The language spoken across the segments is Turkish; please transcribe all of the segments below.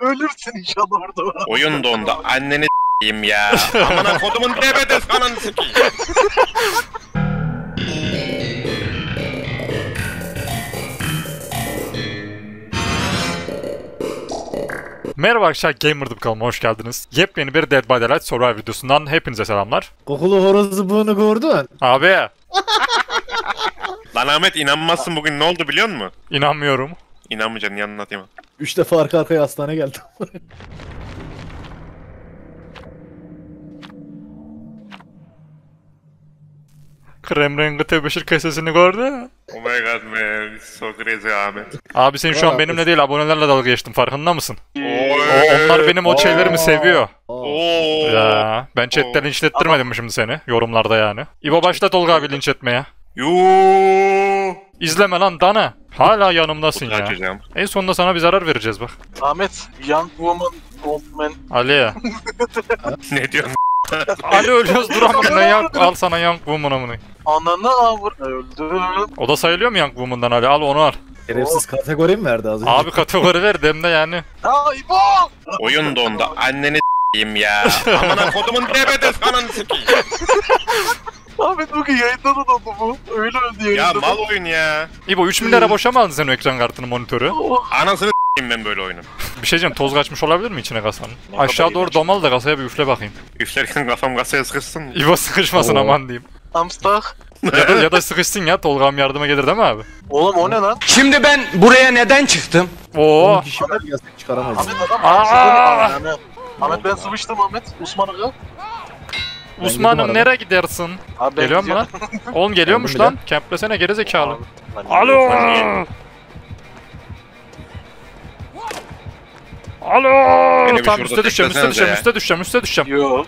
Ölürsün inşallah orada. Oyun dondu. Anneni s**eyim ya. Amına kodumun DB'de ananı s**eyim. Merhaba arkadaşlar, Gamer'da kanalıma hoş geldiniz. Yepyeni bir Dead by Daylight Survivor videosundan hepinize selamlar. Kokulu horozu bunu gördün. Abi. Lan Ahmet, inanmazsın bugün ne oldu biliyor musun? İnanmıyorum. İnanmayacaksın, yanına anlatayım. 3 defa arka arkaya hastaneye geldim. Krem rengi tebeşir kesesini gördü. Oh my god man, so crazy Ahmet. Abi sen şu an benimle değil, abonelerle dalga geçtin, farkında mısın? Onlar benim o şeylerimi seviyor. Ya ben chatten linç ettirmedim mi şimdi seni? Yorumlarda yani. İbo başlat Tolga abi linç etmeye. Yuuu. İzleme lan dana. Hala yanımdasın ya. Açacağım. En sonunda sana bir zarar vereceğiz bak. Ahmet, young woman, old man. Ali. Ne diyorsun? Ali ölüyoruz, duramam ne yank, al sana yank woman amını. Ananı avur öldü. O da sayılıyor mu yank woman'dan Ali? Al onu al. Şerefsiz kategori mi verdi az önce? Abi kategori verdi hem de yani. Aa İbo! Oyun dondu, anneni s**eyim ya. Amına kodumun DB'de ananı s**eyim. Ahmet bugün yayında da dondu bu. Öyle öldü yayında. Ya mal oyun ya. İbo 3000 lira boşa mı aldın sen o ekran kartını, monitörü? Anasını s**eyim ben böyle oyunu. Bir şey diyeceğim, toz kaçmış olabilir mi içine kasanın? Aşağı doğru domal da kasaya bir üfle bakayım. Üflerken kafam kasaya sıkışsın. İbo sıkışmasın aman diyeyim. I'm stuck. ya da sıkışsın ya, Tolga'm yardıma gelir değil mi abi? Oğlum o ne lan? Şimdi ben buraya neden çıktım? Oo. Ahmet ben sıvıştım Ahmet. Osman aga. Osman'ım nereye gidersin? Abi, geliyor mu lan? Oğlum geliyormuş lan. Kemplesene gerizekalı. Alo. Alo. Tam üste düşeceğim. Yo.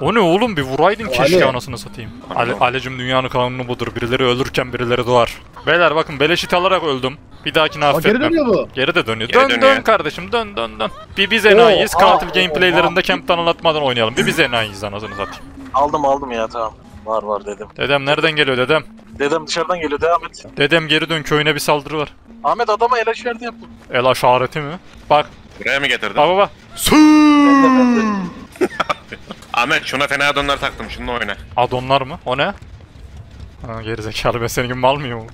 O ne oğlum, bir vuraydın keşke anasını satayım. Alecim dünyanın kanunu budur. Birileri ölürken birileri doğar. Beyler bakın beleşit alarak öldüm. Bir dahakini affetmem. Geri dönüyor bu. Geri de dönüyor. Dön kardeşim dön. Bir biz enayiyiz. Katil gameplaylerinde camp'tan anlatmadan oynayalım. Bir biz enayiyiz anasını satayım. Aldım ya tamam. Var dedim. Dedem nereden geliyor dedem? Dedem dışarıdan geliyor devam et. Dedem geri dön, köyüne bir saldırı var. Ahmet adama el işareti yaptım. El işareti mi? Bak. Buraya mı getirdin? Baba. Ahmet şuna fena adonlar taktım, şununla oyna. Adonlar mı? O ne? Ha gerizekalı, ben senin gibi mal mıyım?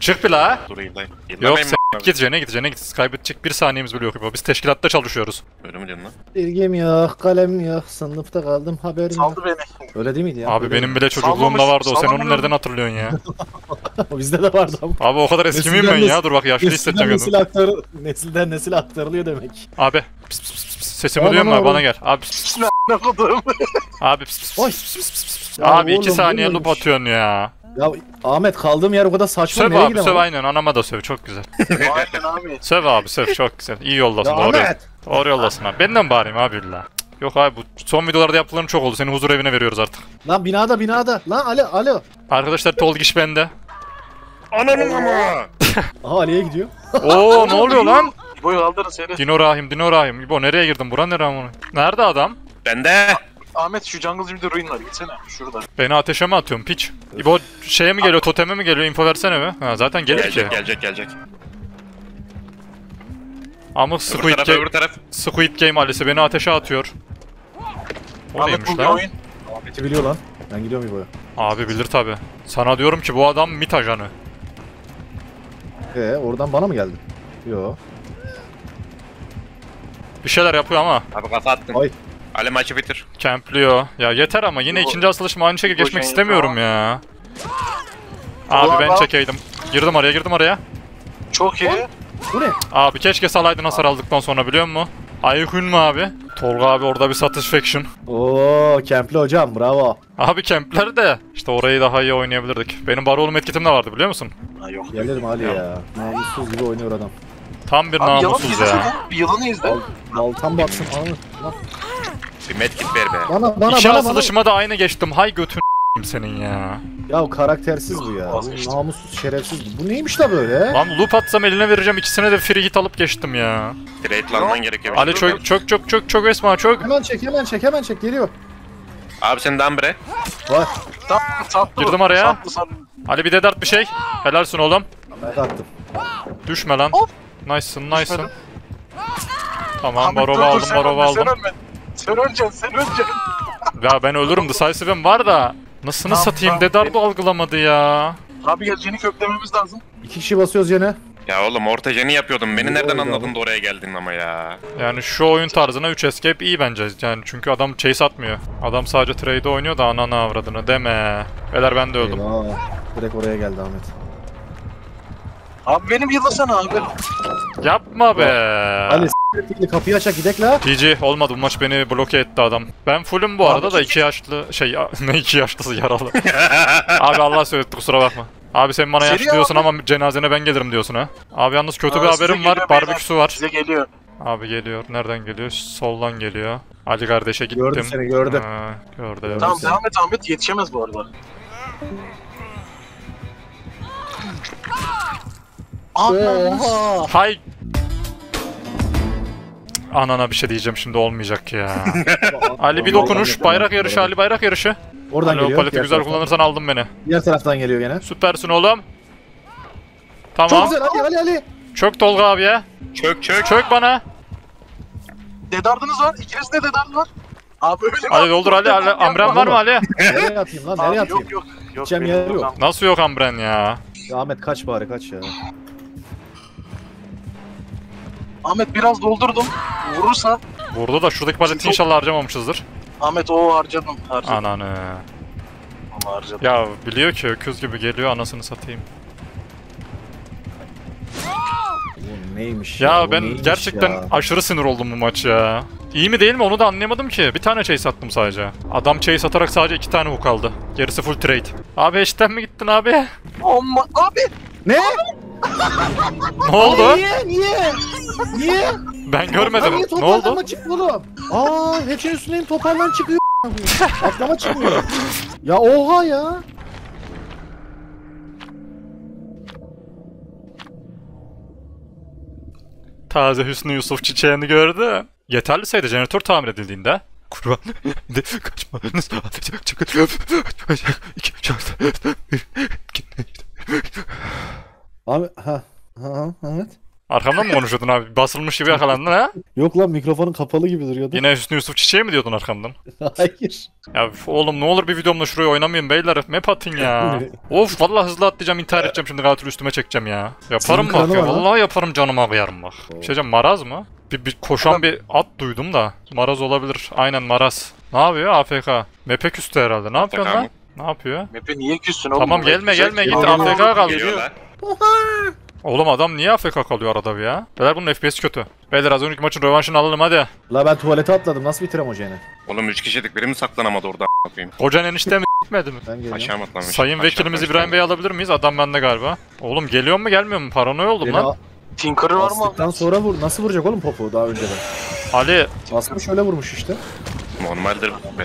Çık bir la! Yok sen gideceğine git. Kaybedecek bir saniyemiz bile yok. Biz teşkilatta çalışıyoruz. Öyle mi diyorsun lan? Bilgim yok, kalem yok, sınıfta kaldım, haberim yok. Saldı beni. Öyle değil miydi ya? Abi benim bile çocukluğumda vardı o, sen onu nereden hatırlıyorsun ya? O bizde de vardı ama. Abi o kadar eski miyim ben ya? Dur bak yaşlı hissedeceğim. Nesilden nesile aktarılıyor demek. Abi sesimi duyuyor musun? Bana gel. Abi Abi 2 saniye loop atıyorsun ya. Ya Ahmet kaldığım yer o kadar saçma, nereye gidelim? Söv abi, aynen anama da söv, çok güzel. söv abi çok güzel, iyi yollasın doğru yollasın abi. Benden bağırayım abi illa. Yok abi bu son videolarda yapılanın çok oldu, seni huzur evine veriyoruz artık. Lan binada lan alo. Arkadaşlar Tolgiş bende. Ananın ama. Aha Ali'ye gidiyor. Oo ne oluyor lan? İbo'yu aldırın seni. Dino Rahim. İbo nereye girdin, buran nereye onu? Nerede adam? Bende. Ahmet şu jungle zimde ruinler gitsene şurada. Beni ateşe mi atıyorsun piç? İbo şeye mi geliyor, toteme mi geliyor, info versene mi? Ha zaten gelecek. Ama Squid Game ailesi beni ateşe atıyor. O Ahmet neymiş lan? Ahmet'i biliyor lan. Ben gidiyorum İbo'ya. Abi bilir tabi. Sana diyorum ki bu adam MIT ajanı. Oradan bana mı geldin? Yo. Bir şeyler yapıyor ama. Abi kafa attın. Ay. Ali maçı bitir. Campliyor. Ya yeter ama yine ikinci asılışma aynı şekilde geçmek istemiyorum ya. Abi ben çekeydim. Girdim araya. Çok iyi. Bu ne? Abi keşke salaydın hasar aldıktan sonra, biliyor musun? Ayıkın mı abi? Tolga abi orada bir satisfaction. Oo, campli hocam bravo. Abi campler de işte orayı daha iyi oynayabilirdik. Benim baroğlum etkitim de vardı biliyor musun? Ha yok. Gelirim Ali ya. Namussuz gibi oynuyor adam. Tam bir namussuz ya. Yılanı izle. Baltan batsın abi. Bir medkit ver be. İnşallah çalışma da aynı geçtim. Hay götün senin ya. Ya karaktersiz bu ya. Bu namussuz, şerefsiz. Bu neymiş la böyle? Lan loop atsam eline vereceğim. İkisine de free hit alıp geçtim ya. Direkt lanman gerekiyor. Ali çok Esma çok. Hemen çek geliyor. Abi sen dambre. Var. Girdim araya. Saplı. Ali bir de dert bir şey. Helalsin oğlum. Ben attım. Düşme lan. Nice'sın. Tamam, Barov'u aldım, Barov'u aldım. Sen öleceksin, sen öleceksin. Ya ben ölürüm, decisifim var da. Nasılını tamam, satayım, Dedar da algılamadı ya. Abi gel, Jen'i köklememiz lazım. İki kişi basıyoruz Jen'e. Ya oğlum orta Jen'i yapıyordum, beni nereden anladın da oraya geldin ama ya. Yani şu oyun tarzına 3 escape iyi bence. Yani çünkü adam chase atmıyor. Adam sadece trade'e oynuyor da ananı avradını deme. Beyler ben de öldüm. Eyvah. Direkt oraya geldi Ahmet. Abi benim yıldasana abi. Yapma be. Hani s*****likli kapıyı açak gidek la. GG olmadı, bu maç beni bloke etti adam. Ben fullüm bu abi arada da 2 yaşlı şey ne 2 yaşlısı yaralı. Abi Allah söyletti, kusura bakma. Abi sen bana yaşlı diyorsun abi, ama cenazene ben gelirim diyorsun ha. Abi yalnız kötü abi, bir haberim var, barbeküsü var. Size geliyor. Abi geliyor, nereden geliyor? Soldan geliyor. Ali kardeşe gittim. Gördüm seni, gördüm. Gördüm. Tamam devam et Ahmet, yetişemez bu arada. Oha. Hay. Anana bir şey diyeceğim şimdi, olmayacak ya. Ali bir dokunuş, bayrak yarışı Ali, bayrak yarışı. Oradan Ali, geliyor. O paleti güzel taraftan kullanırsan aldın beni. Diğer taraftan geliyor gene. Süpersin oğlum. Tamam. Çok güzel Ali, Ali, Ali. Çök Tolga abi ya. Çök, çök. Çök bana. Dedardınız var, ikiniz de dedard var. Abi öyle Ali doldur Ali, Ali. Ambrem var mı Ali? Nereye atayım lan, nereye atayım? Yok yok. Yok, yok. Nasıl yok Ambrem ya? Ya Ahmet kaç bari, kaç ya. Ahmet biraz doldurdum. Vurursan. Vurdu da şuradaki paleti inşallah harcamamışızdır. Ahmet o harcadım. Ananı. Ama harcadım. Ya biliyor ki öküz gibi geliyor, anasını satayım. Bu neymiş ya? Ya ben neymiş gerçekten ya? Aşırı sinir oldum bu maç ya. İyi mi değil mi onu da anlayamadım ki. Bir tane chase attım sadece. Adam chase atarak sadece 2 tane hook aldı. Gerisi full trade. Abi eşten mi gittin abi? Amma abi. Ne? Abi. Ne oldu? Niye? Niye? Niye? Ben görmedim. Abi, ne oldu? Atlama çık oğlum. Aa, hepsinin üstündeyim, toparlan çıkıyor. Atlama çıkmıyor. Ya oha ya. Taze Hüsnü Yusuf çiçeğini gördü. Yeterli sayıda jeneratör tamir edildiğinde kurban de kaçmanız atacak çıkıyor. İki çarptı. Abi ha evet. Arkamdan mı konuşuyordun abi? Basılmış gibi yakalandın ha? Yok lan, mikrofonun kapalı gibi duruyordu. Yine Hüsnü Yusuf çiçeği mi diyordun arkamdan? Hayır. Ya oğlum ne olur bir videomda şuraya oynamayın beyler, map atın ya. Of vallahi hızlı atlayacağım, intihar edeceğim şimdi, katil üstüme çekeceğim ya. Yaparım bak ya, vallahi yaparım, canıma kıyarım bak. Bir şey diyeceğim, maraz mı? Bir koşan adam, bir at duydum da. Maraz olabilir, aynen maraz. Ne yapıyor AFK? Map'e küstü herhalde, ne yapıyor lan? Ne yapıyor? Map'e niye küstün oğlum? Tamam gelme git, AFK kal. Oğlum adam niye AFK kalıyor arada bir ya? Beyler bunun FPS kötü. Beyler az önceki maçın rövanşını alalım hadi. La ben tuvalete atladım, nasıl bitirem o Jen'i? Oğlum 3 kişilik biri mi saklanamadı orada a**ayım? Hocan enişte mi gitmedi mi? Aşağım atlamış. Sayın vekilimiz İbrahim Bey alabilir miyiz? Adam bende galiba. Oğlum geliyor mu gelmiyor mu? Paranoya oldum beni lan. Tinker'ı var mı? Bastıktan sonra vur. Nasıl vuracak oğlum popo daha önceden? Ali. Basmış öyle vurmuş işte. Normaldir be.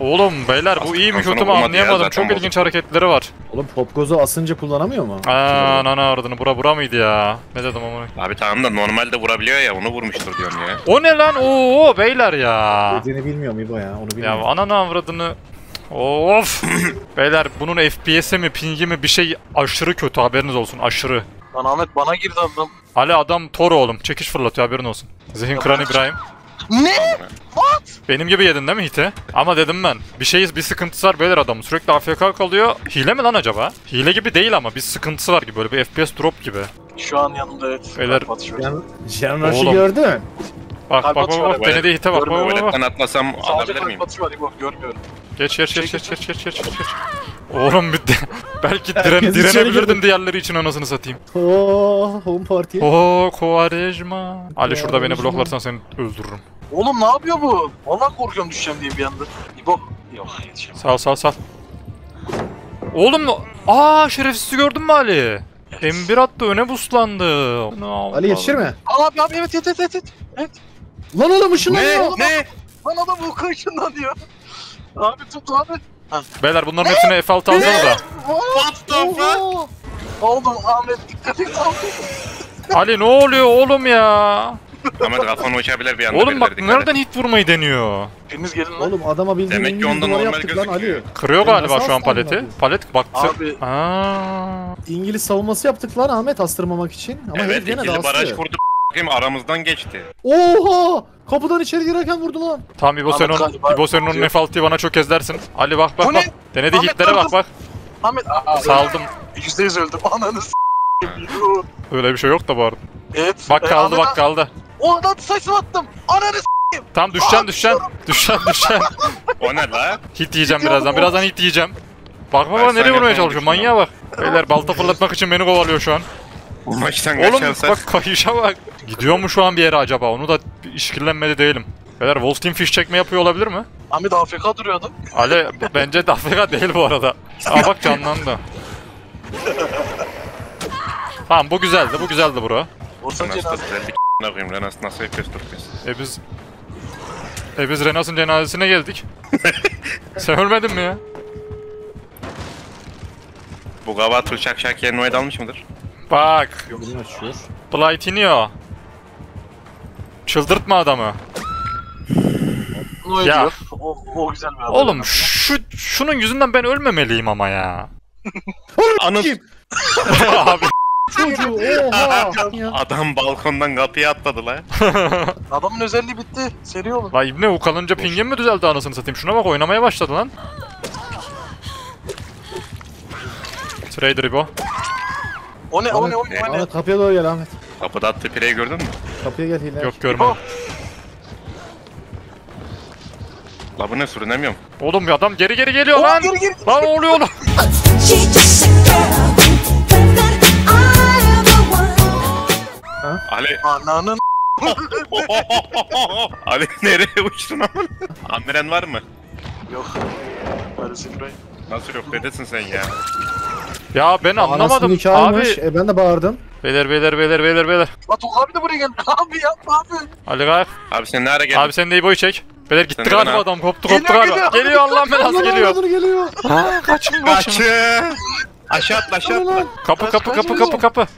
Oğlum beyler bu iyi mi kötü mü anlayamadım. Çok ilginç hareketleri var. Oğlum popgozu asınca kullanamıyor mu? Aaa nana aradığını bura mıydı ya? Ne dedim ama? Abi tamam da normalde vurabiliyor ya, onu vurmuştur diyorum ya. O ne lan? Oo beyler ya. Dediğini bilmiyorum İbo ya, onu bilmiyorum. Ya ananı avradını. Of. Beyler bunun FPS'i mi pingi mi bir şey aşırı kötü, haberiniz olsun, aşırı. Lan Ahmet bana girdi adam. Ali adam Toro oğlum, çekiş fırlatıyor, haberin olsun. Zihin kıran İbrahim. Ne? What? Benim gibi yedin değil mi hite? Ama dedim ben. Bir sıkıntısı var beyler adamın. Sürekli AFK kalıyor. Hile mi lan acaba? Hile gibi değil ama bir sıkıntısı var gibi. Böyle bir FPS drop gibi. Şu an yanımda evet. Beyler. Jenraş'ı gördü mü? Bak. Denediği hite bak. Öğletten atlasam alabilir miyim? Görmüyorum. Geç. Oğlum bir de. Belki direnebilirdim diğerleri için, anasını satayım. Ooo home party. Ooo Kovarejma. Ali şurada beni bloklarsan seni öldürürüm. Oğlum ne yapıyor bu? Vallahi korkuyorum düşeceğim diye bir anda. İbo. Yok yetişemem. Sal. Oğlum aaa şerefsizi gördün mü Ali? Evet. M1 attı, öne buslandı. Ali yetişir mi? Abi evet evet. Lan oğlum ışınlanıyor oğlum. Ne? Lan adam bu ışınlanıyor. Abi tut abi. Beyler bunların hepsini F6 alsanız da. What the fuck? Oğlum Ahmet dikkat et abi. Ali ne oluyor oğlum ya? Ahmet kafanı uçabilir bir anda. Oğlum bak nereden hit vurmayı deniyor? Biriniz gelin lan. Oğlum adama bildiğin demek ki ondan normal gözüküyor. Kırıyor galiba şu an paleti. Palet baktı. İngiliz savunması yaptık lan Ahmet astırmamak için. Ama evet, İngiliz baraj kurdu. Bakayım aramızdan geçti. Oha! Kapıdan içeri girerken vurdu lan. Tam İbo sen onun nefaltiyi bana çok ezdersin. Ali bak bak bak. Denedi hitlere bak bak. Ahmet saldım. %100 öldüm. Ananı s**eyim. Öyle bir şey yok da bu arada. Evet. Bak kaldı bak kaldı. Ondan saçma attım. Ananı s**eyim. Tam düşeceksin. O ne la? Hit yiyeceğim birazdan. Birazdan hit yiyeceğim. Bak bak nereye vurmaya çalışıyor? Manyağa bak. Beyler balta fırlatmak için beni kovalıyor şu an. Oğlum bak kayışa bak. Gidiyor mu şu an bir yere acaba? Onu da işkillenmedi değilim. Beyler Wolf Team fiş çekme yapıyor olabilir mi? Ahmet AFK duruyordu. Ali bence de AFK değil bu arada. Aa bak canlandı. Tamam bu güzeldi bro. Renas'ın cenazesine koyayım. Renas nasıl FPS Türkçesi? Biz Renas'ın cenazesine geldik. Sen ölmedin mi ya? Bu gavat uçak şak yerine oya dalmış mıdır? Bak. Yolunu açıyor. Blight iniyor. Çıldırtma adamı. Ya. O güzel bir adam. Oğlum şunun yüzünden ben ölmemeliyim ama ya. Anıl. Abi. Çocuğu oha. Adam balkondan kapıya atladı la. Adamın özelliği bitti. Seri olun. La İbni ukalınca pingim mi düzeldi anasını satayım? Şuna bak oynamaya başladı lan. Trader İbo. O ne? Ahmet kapıya doğru gel Ahmet. Kapıda attı pireyi gördün mü? Kapıya gel hile. Yok görmedim. La bu ne sürünemiyorum. Oğlum ya adam geri geliyor lan. Lan oluyor oğlum. Ali. Ananın Ali nereye uçtun oğlum? Amiren var mı? Yok. Nasıl yok dedesin sen ya? Ya ben anlamadım abi. Ben de bağırdım. Beyler. Batu abi de buraya geldi. Abi yapma abi. Ali kalk. Abi sen nereye geldin? Abi sen de İbo'yu çek. Beyler gitti galiba adam koptu galiba. Geliyor Allah'ım belası geliyor. Kaçın. Aşağı atla. Kapı.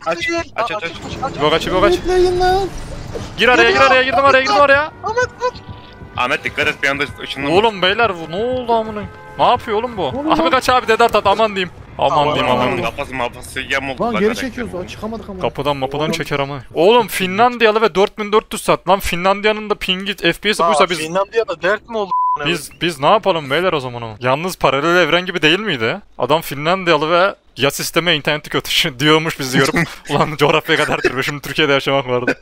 Aç. İbo kaç. Girdim araya. Ahmet dikkat et bir anda ışınlanma. Oğlum beyler bu ne oldu amına? Ne yapıyor oğlum bu? Abi kaç abi dedart at aman diyeyim. Kafası yem oldu. Lan geri çekiyoruz o çıkamadık ama. Kapıdan çeker ama. Oğlum Finlandiyalı ve 4400 saat lan Finlandiya'nın da pingi FPS'i buysa biz. Finlandiya'da dert mi oldu? Biz ne yapalım beyler o zaman? Yalnız paralel evren gibi değil miydi? Adam Finlandiyalı ve ya sisteme interneti kötü diyormuş biz diyorum. Ulan coğrafya kadardır. Şimdi Türkiye'de yaşamak vardı.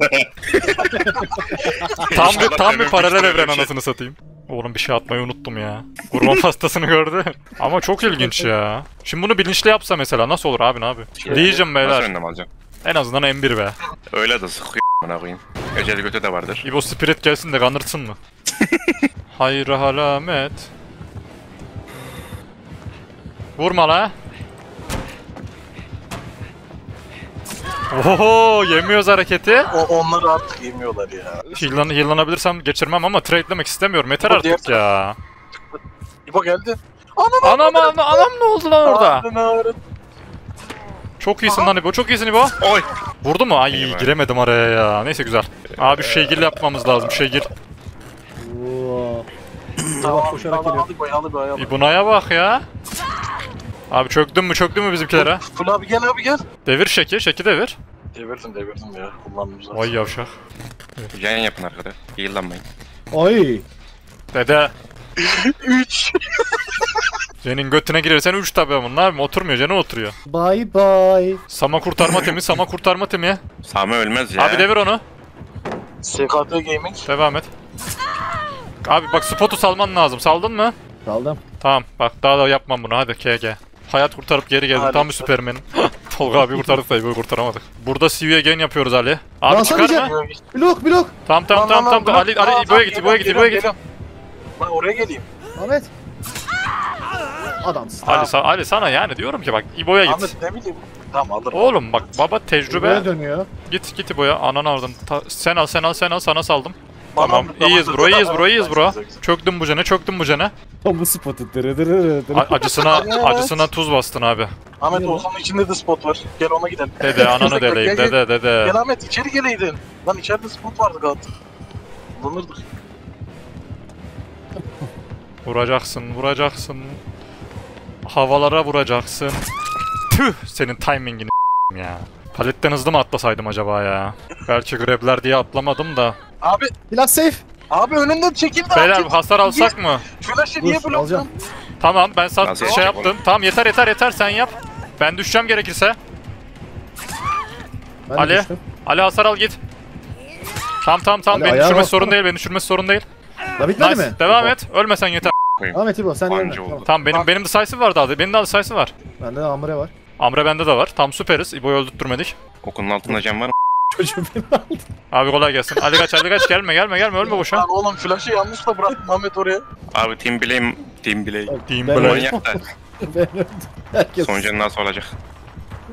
tam bir paralel evren anasını satayım. Oğlum bir şey atmayı unuttum ya. Kurban pastasını gördü. Ama çok ilginç ya. Şimdi bunu bilinçli yapsa mesela nasıl olur abi? Legion beyler. En azından M1 be. Öyle de sıkıyor bana koyayım. Eceli götü de vardır. İbo Spirit gelsin de kandırsın mı? Hayır halamet. Vurma la. Oho yemiyoruz hareketi. Onları artık yemiyorlar ya. Heallanabilirsem geçirmem ama trade'lemek istemiyorum. Yeter artık ya. İbo geldi. Anam ne oldu lan orada? Çok iyisin lan İbo. Oy. Vurdu mu? Ay giremedim araya ya. Neyse güzel. Abi şeygil yapmamız lazım. Şeygil. Tamam koşarak geliyor. İbuna'ya bak ya. Abi çöktün mü bizimkilere? Ful abi gel. Devir şeki devir. Devirdim ya kullandım zaten. Vay yavşak. Yayın yapın arkada. Yayınlanmayın. Ay. Dede. 3. Jen'in götüne girersen 3 tabi ama ne yapayım oturmuyor Jen'e oturuyor. Bye bye. Sama kurtarma temi. Sama ölmez ya. Abi devir onu. SKT Gaming. Devam et. Abi bak spotu salman lazım. Saldın mı? Saldım. Tamam bak daha da yapmam bunu hadi KG. Hayat kurtarıp geri geldim. Tam bir süpermenim. Tolga abi kurtardık da İbo'yu kurtaramadık. Burada CV'ye gen yapıyoruz Ali. Abi lan, çıkar mı? Blok. Tamam. Ali İbo'ya git. Ben oraya geleyim. Ahmet. Adamsın. Ali sana yani diyorum ki bak İbo'ya git. Ahmet ne bileyim. Tamam alırım. Oğlum bak baba tecrübe. İbo'ya dönüyor. Git İbo'ya. Ananı aldım. Sen al sana saldım. Tamam iyiyiz bro. Çöktüm bu jene. Tam bu spotu acısına tuz bastın abi. Ahmet Oğuzhan'ın içinde de spot var. Gel ona gidelim. Dede ananı deleyim dede. Gel Ahmet içeri geleydin. Lan içeride spot vardı galiba. Kullanırdık. Vuracaksın. Havalara vuracaksın. Tüh senin timingini ya. Paletten hızlı mı atlasaydım acaba ya? Gerçi grabler diye atlamadım da. Abi biraz safe. Abi önümden çekildi. Beyler hasar alsak mı? Flash'ı niye blokladım? Tamam ben sana şey yaptım. Tamam yeter sen yap. Ben düşeceğim gerekirse. Ben Ali. Ali hasar al git. Tamam beni düşürmesi sorun değil. La bitmedi nice. Mi? Devam et. Ölmesen yeter. Devam et İbo sen yerine. Tamam benim de sayısı var daha. Benim de sayısı var. Bende de Amre var. Amre bende de var. Tam süperiz. İbo'yu öldürtmedik. Okunun altında cam var mı? Çocuğum beni aldı. Abi kolay gelsin. Ali kaç gelme ölme boşa. Lan oğlum flash'ı yanlışla bıraktın Mehmet oraya. Abi team blame. Manyak da. Sonucu nasıl olacak?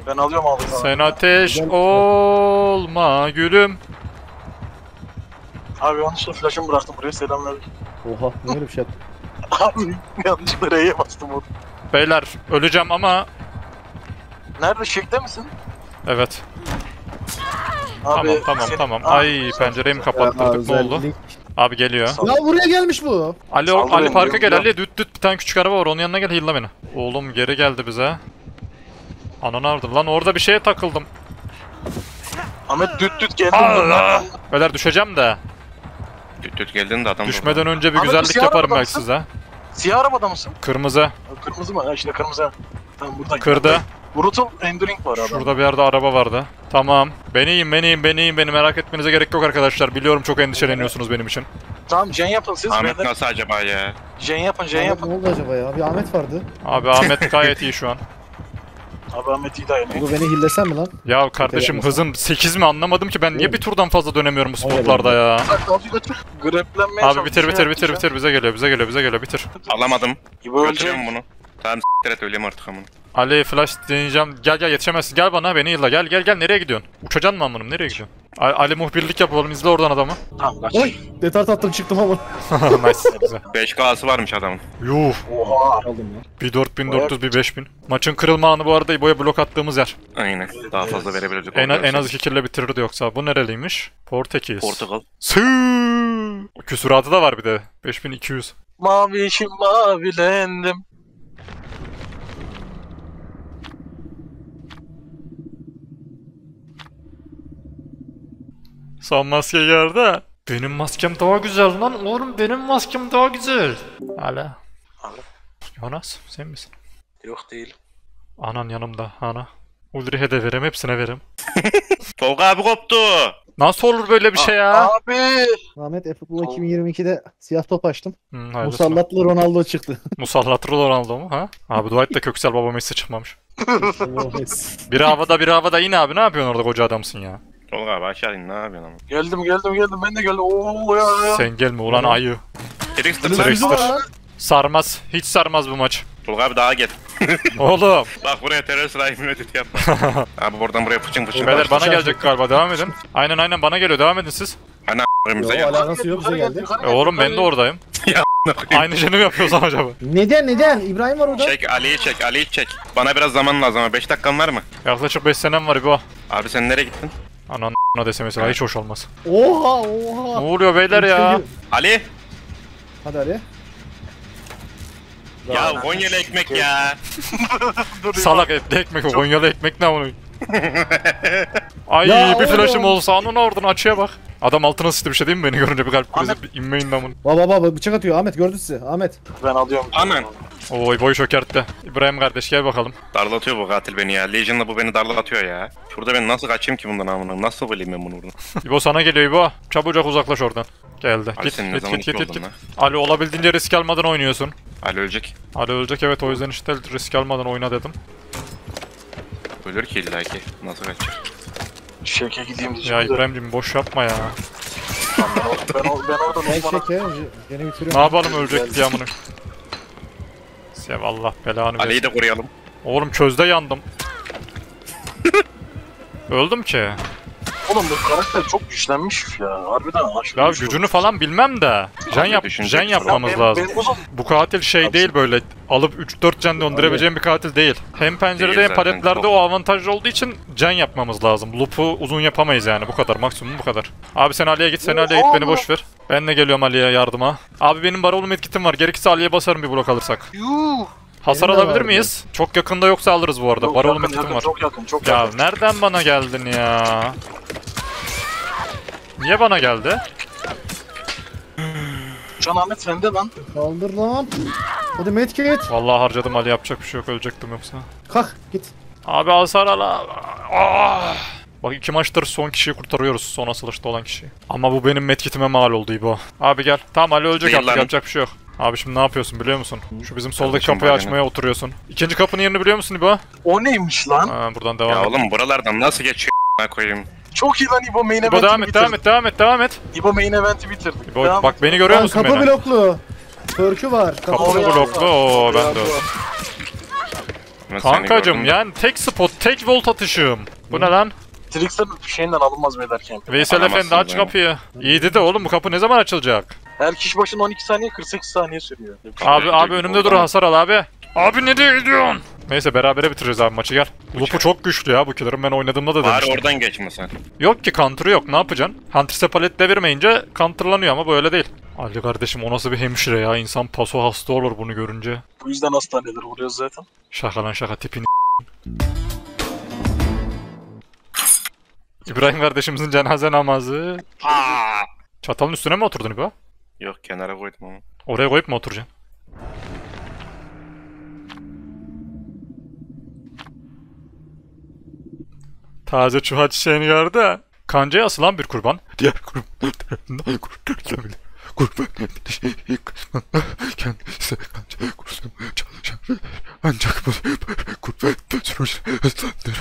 Ben alıyorum abi. Sen ateş olma gülüm. Abi yanlışla flash'ımı bıraktım buraya selam verdim. Oha ne öyle bir şey yaptın? Abi yanlışla R'ye bastım onu. Beyler öleceğim ama... Nerede şekte misin? Evet. Abi, tamam. Ay pencereyi mi kapattırdık ne oldu? Abi geliyor. Ya buraya gelmiş bu. Ali parka gel Ali düt bir tane küçük araba var onun yanına gel heal'la beni. Oğlum geri geldi bize. Ananı avradım lan orada bir şeye takıldım. Ahmet düt geldim. Allah! Beyler düşeceğim de. Düt geldin de adam. Düşmeden önce bir güzellik yaparım belki size. Siyah arabada mısın? Kırmızı. Kırmızı mı? İşte kırmızı. Tamam burada. Kırdı. Brutal Enduring var abi. Şurada bir yerde araba vardı. Tamam. Beni yiyin. Beni merak etmenize gerek yok arkadaşlar. Biliyorum çok endişeleniyorsunuz benim için. Tamam Jen yapın siz. Ahmet beyler. Nasıl acaba ya? Jen yapın. Ne oldu acaba ya? Bir Ahmet vardı. Abi Ahmet gayet iyi şu an. Abi Ahmet iyi dayanıyor. Bu beni hillesen mi lan? Ya kardeşim hızın 8 mi anlamadım ki ben niye bir turdan fazla dönemiyorum bu spotlarda ya. Abi bitir. Bize geliyor bitir. Alamadım. Götürüyorum bunu. Tamam s**t et öleyim artık amına. Ali flash deneyeceğim. Gel yetişemezsin. Gel bana beni yılla. Gel nereye gidiyorsun? Uçacaksın mı amınım? Nereye gidiyorsun? Ali muhbirlik yap oğlum izle oradan adamı. Tamam kaç. Oy! Detart attım çıktım ama. Nice. Güzel. 5K'sı varmış adamın. Yuh. Oha. Bir 4400 bir 5000. Maçın kırılma anı bu arada İbo'ya blok attığımız yer. Aynen. Daha fazla verebilirdik. En az 2 kill'le bitirirdi yoksa. Bu nereliymiş? Portekiz. Portakal. Küsuratı da var bir de. 5200. Mavişim mavilendim. Son maske geldi. Benim maskem daha güzel lan oğlum benim maskem daha güzel. Hala. Jonas sen misin? Yok değil. Anan yanımda ana. Ulrich'e de verem hepsine verem. Tolga abi koptu. Nasıl olur böyle bir şey ya? Abi. Ahmet F-Ball 2022'de siyah top açtım. Musallatlı Ronaldo çıktı. Musallatlı Ronaldo mu ha? Abi Dwight da Köksal baba Messi çıkmamış. bir havada yine abi ne yapıyorsun orada koca adamsın ya. Tolga abi aşağı in ne yapıyorsun ama? Geldim ben de geldim. Oo ya. Sen gelme ulan ayı. Trickster. Sarmaz. Hiç sarmaz bu maç. Tolga abi daha gel. Oğlum. Bak buraya terörist rahim ödüt yapma. Abi buradan buraya fıçın. Beyler bana gelecek galiba devam edin. Aynen bana geliyor devam edin siz. Ana a**ım bize geldi. Alakası yok bize geldi. Oğlum ben de oradayım. Ya a**ım. Aynı şeyini mi yapıyoruz acaba? Neden? İbrahim var orada. Çek Ali'yi çek. Bana biraz zaman lazım ama 5 dakikan var mı? Yaklaşık 5 senem var İbo. Abi sen nereye gittin? Ananı dese mesela hiç hoş olmaz. Oha. Ne oluyor beyler ya? Ali. Hadi Ali. Ya Konya'lı ekmek ya. Salak etli ekmek o. Konya'lı ekmek ne onu? Ay ya, bir flash'ım olsa onun oradan açıya bak. Adam altına sıçtı bir şey değil mi beni görünce bir kalp krizi inmeyin ben bunu. Baba bıçak atıyor Ahmet gördün sizi Ahmet. Ben alıyorum. Amen. Oy boyu çökertti. İbrahim kardeş gel bakalım. Darlatıyor bu katil beni ya. Legion'la bu beni darlatıyor ya. Şurada ben nasıl kaçayım ki bundan amına? Nasıl bileyim ben bunu buradan? İbo sana geliyor İbo. Çabucak uzaklaş oradan. Geldi. Ali git. Ali olabildiğince risk almadan oynuyorsun. Ali ölecek evet o yüzden işte risk almadan oyna dedim. Ölür ki illa ki. Nasıl kaçacak? Şeke gideyim diyeceğim. Ya İbrahim'cim boş yapma ya. ben oradan gene bitiriyorum. Ne yapalım ölecek diye amına. Ya Allah belanı Ali'yi de koruyalım. Oğlum közde yandım. Öldüm ki. Oğlum bu karakter çok güçlenmiş ya. Harbiden aşırı. Ya gücünü falan bilmem de. Jen yapmamız lazım. Bu katil şey değil böyle alıp 3-4 jen döndürebileceğim bir katil değil. Hem pencerede hem paletlerde o avantajlı olduğu için jen yapmamız lazım. Loop'u uzun yapamayız yani bu kadar maksimum bu kadar. Abi sen Ali'ye git beni boş ver. Ben de geliyorum Ali'ye yardıma. Abi benim barolum etkitim var. Gerekirse Ali'ye basarım bir blok alırsak. Yuh. Hasar alabilir miyiz? Çok yakında yoksa alırız bu arada. Barolum etkitim var. Çok yakın, çok yakın. Ya nereden bana geldin ya? Niye bana geldi? Can Ahmet sende lan. Kaldır lan. Hadi medkit. Vallahi harcadım Ali, yapacak bir şey yok, ölecektim yoksa. Kalk git. Abi hasar al abi. Ah. Bak 2 maçtır son kişiyi kurtarıyoruz, son asılışta olan kişiyi. Ama bu benim medkitime mal oldu İbo. Abi gel. Tamam Ali ölecek değil artık lan. Yapacak bir şey yok. Abi şimdi ne yapıyorsun biliyor musun? Şu bizim soldaki kapıyı açmaya oturuyorsun. İkinci kapının yerini biliyor musun İbo? O neymiş lan? Ha, buradan devam et. Oğlum buralardan nasıl geçiyor koyayım? Çok iyi lan İbo, main event'i bitirdi. Devam et. İbo main event'i bitirdi. İbo devam bak et. Beni görüyor musun kapı beni? Kapı bloklu. Törkü var. Kapı bloklu. Oo ben de öyle. Kankacım yani tek spot, tek volt atışım. Bu ne lan? Trix'ten şeyinden alınmaz mı ederken? Veysel Efendi aç kapıyı. İyi dedi oğlum, bu kapı ne zaman açılacak? Her kişi başına 12 saniye 48 saniye sürüyor. Abi önümde dur, hasar al abi. Abi ne diye gidiyorsun? Neyse berabere bitiririz abi maçı, gel. Loop'u çok güçlü ya bu killer'ın, ben oynadığımda da demiştim. Bari oradan geçme sen. Yok ki counter'ı yok, ne yapacaksın? Hunter'se palet devirmeyince counter'lanıyor ama böyle değil. Ali kardeşim o nasıl bir hemşire ya, insan paso hasta olur bunu görünce. Bu yüzden hastaneleri vuruyoruz zaten. Şaka lan şaka, tipini İbrahim kardeşimizin cenaze namazı. Çatalın üstüne mi oturdun İbo? Yok kenara koydum onu. Oraya koyup mu oturacaksın? Taze çuha çiçeğini gördü ha. Kancaya asılan bir kurban. Diğer kurban tarafından kurtarılsa bile. Kurban kendisi kancaya kurtarmaya çalışan. Ancak bu kurban aslandırır.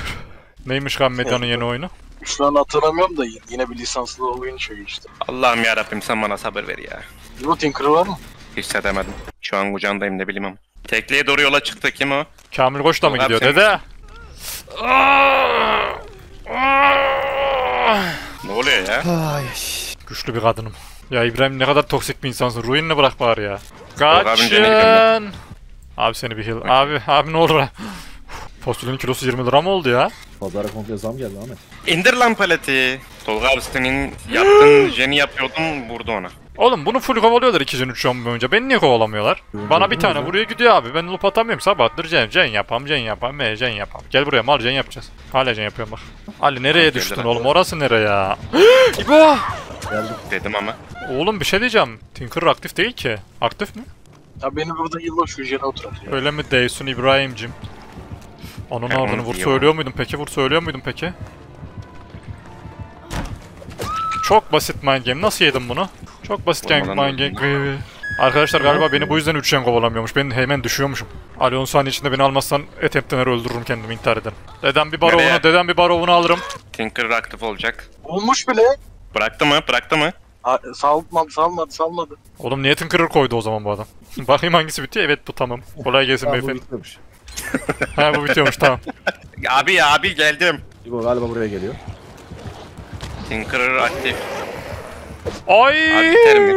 Neymiş Gammedia'nın yeni oyunu? Şu an hatırlamıyorum da yine bir lisanslı oyun şeyi işte. Allah'ım yarabbim sen bana sabır ver ya. Routine crew var mı? Hissedemedim. Şu an kucağındayım ne bileyim ama. Tekliğe doğru yola çıktı, kim o? Kamil Koç da mı gidiyor dede? Ne oluyor ya? Ay, güçlü bir kadınım. Ya İbrahim ne kadar toksik bir insansın. Ruin'ini bırak bari ya. Kaçın. Abi seni bir heal. Abi ne olur. Fasulyenin kilosu 20 lira mı oldu ya? Pazara komple zam geldi Ahmet. İndir lan paleti. Tolga abi senin yaptığın jeni yapıyordun, vurdu ona. Oğlum bunu full kovalıyorlar 2-3 boyunca. Beni niye kovalamıyorlar? Bana bir tane vuruyor gidiyor abi. Ben loop atamıyorum sabahtır. Jen yapam. Gel buraya mal jen yapacağız. Hala jen yapıyorum bak. Ali nereye düştün oğlum? Orası nereye? İbo! Geldim dedim ama. Oğlum bir şey diyeceğim. Tinkerer aktif değil ki. Aktif mi? Ya beni burada yıllar şu jene oturatıyor. Öyle mi değilsin İbrahim'cim? Onun ardını vur söylüyor muydum peki? Çok basit mind game. Nasıl yedim bunu? Çok basit mind game. Arkadaşlar galiba beni bu yüzden 3 kovalamıyormuş. Ben hemen düşüyormuşum. Ali 10 saniye içinde beni almazsan etemptener öldürürüm kendimi, intihar ederim. Dedem bir barovunu alırım. Tinker aktif olacak. Olmuş bile. Bıraktı mı? Salmadı. Oğlum niye Tinkerer koydu o zaman bu adam? Bakayım hangisi bitiyor? Evet bu tamam. Kolay gelsin beyefendi. Ha bu bitiyormuş tamam. Abi geldim. İbo galiba buraya geliyor. Tinkerer aktif. Ay! Abi biter mi?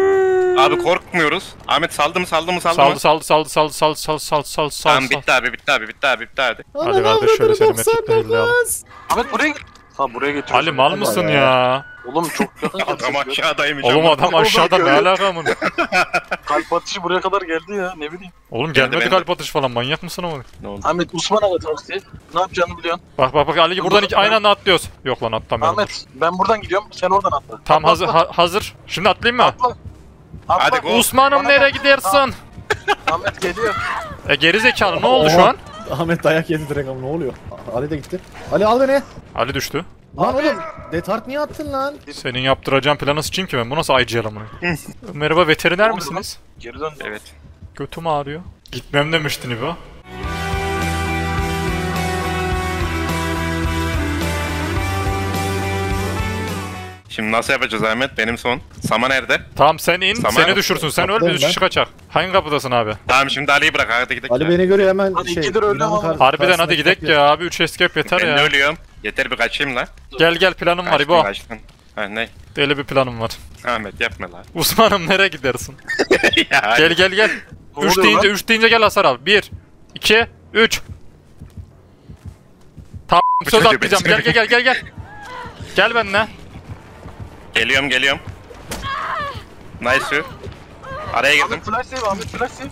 Abi korkmuyoruz. Ahmet saldı mı? Saldı. Tamam bitti abi. Hadi kardeş şöyle seni metrikleyelim. Ahmet buraya gel. Ha buraya getiriyorsun. Ali mal mısın ya? Oğlum çok adam aşağıdaymış. Oğlum adam aşağıda ne alaka bunun? Kalp atışı buraya kadar geldi ya ne bileyim. Oğlum gelmedi kalp atışı falan, manyak mısın oğlum? Ne oldu? Ahmet Osman'a da taksi. Ne yapacağını biliyorsun. Bak Ali buradan aynı anda atlıyoruz. Yok lan atlamıyorum. Ahmet ben buradan gidiyorum sen oradan atla. Tam hazır. Şimdi atlayayım mı? Atla. Hadi Osman'ım nereye gidersin? Ahmet geliyor. Geri zekalı ne oldu şu an? Ahmet dayak yedi direkt ama ne oluyor? Ali de gitti. Ali al beni. Ali düştü. Lan oğlum detart niye attın lan? Senin yaptıracağın planı sıçayım ki ben. Bu nasıl IGL'ım bunu? Merhaba veteriner misiniz? Geri döndü. Evet. Götüm ağrıyor. Gitmem demiştin İbo. Şimdi nasıl yapacağız Ahmet? Benim son. Sama nerede? Tamam sen in, Sama seni düşürsün. Sen öl, biz 3 kişi kaçak. Hangi kapıdasın abi? Tamam şimdi Ali'yi bırak, hadi gidelim. Ali beni görüyor hemen hadi şey. Harbiden hadi gidelim ya abi, 3 escape yeter ben ya. Ben ölüyorum. Yeter bir kaçayım lan. Gel planım var İbo. Ha ne? Deli bir planım var. Ahmet yapma lan. Osman'ım nereye gidersin? gel. 3 deyince gel hasar al. 1, 2, 3. Tamam söz atlayacağım. Gel. Gel benimle. Geliyorum. Nice. Araya girdim. Ahmet flash save.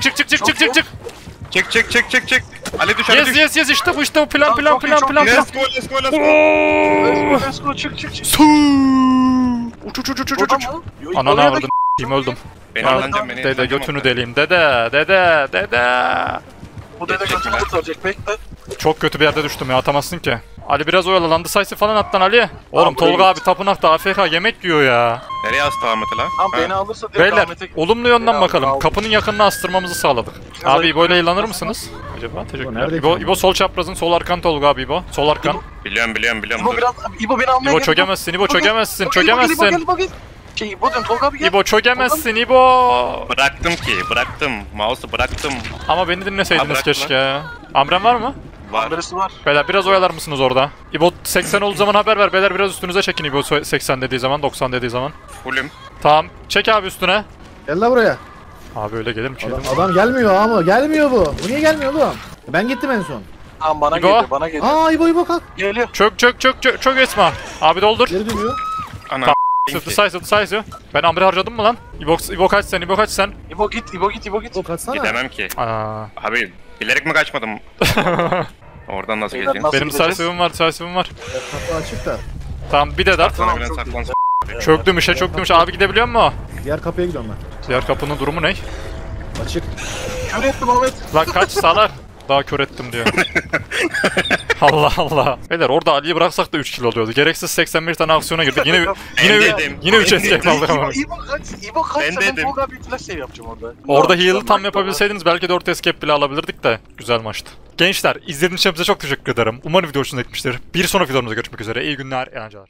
Çık. Çek. Ali düş, Ali düş. Yes, işte bu, plan. Let's go, çık. Uç. Ananı avradın, öldüm. Beni alacağım, beni. Dede götünü deleyim, dede. Bu dede götünü kurtaracak, bekle. Çok kötü bir yerde düştüm ya, atamazsın ki. Ali biraz oyalandı, sayısı falan attan Ali. Oğlum Tolga abi tapınakta AFK yemek yiyor ya. Nereye astı Ahmet'i lan? Tamam beni alırsa direkt Ahmet'e gidelim. Beyler olumlu yönden bakalım. Kapının yakınına astırmamızı sağladık. Abi İbo'yla eğlenir misiniz? Acaba teşekkürler. İbo sol çaprazın, sol arkan Tolga abi İbo. Sol arkan. Biliyorum. İbo beni almaya gel. İbo çökemezsin. İbo çökemezsin İbo. Bıraktım. Mouse'u bıraktım. Ama beni dinleseydiniz keşke. Amrem var mı? Var. Beyler biraz oyalar mısınız orada? İbo 80 olduğu zaman haber ver. Beyler biraz üstünüze çekin İbo 80 dediği zaman, 90 dediği zaman. Fullüm. Tamam. Çek abi üstüne. Gel la buraya. Abi öyle gelir mi ki? Adam gelmiyor ama. Gelmiyor bu. Bu niye gelmiyor oğlum? Ben gittim en son. Tamam bana geliyor. İbo kalk. Geliyor. Çök Esma. Abi doldur. Geri dönüyor. Anam. Sıfır. Ben ambre harcadım mı lan? İbo kaç sen? İbo git. İbo kaçsana. Gidemem ki. Abi bilerek mi kaçmadım? Oradan nasıl geleceğim? Benim sarsıvım var. Kapı açık da. Tamam bir de dart. Çöktüm işe. Abi gidebiliyor musun? Diğer kapıya gidiyorum ben. Diğer kapının durumu ne? Açık. Kör ettim Ahmet. Lan kaç salar. Daha kör ettim diyor. Allah. Beyler orada Ali'yi bıraksak da 3 kilo oluyordu. Gereksiz 81 tane aksiyona girdik. Yine 3 escape aldık ama. İbo kaç. Ben Tolga abi flash save yapacağım orada. Orada heal'ı tam yapabilseydiniz belki 4 escape bile alabilirdik de. Güzel maçtı. Gençler izlediğiniz için size çok teşekkür ederim. Umarım video hoşunuza gitmiştir. Bir sonraki videomuzda görüşmek üzere. İyi günler, eğlenceler.